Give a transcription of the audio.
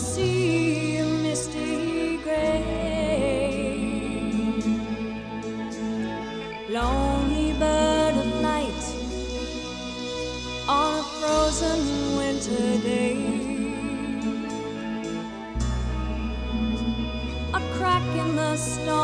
see a misty grave. Lonely bird of night on a frozen winter day. A crack in the storm.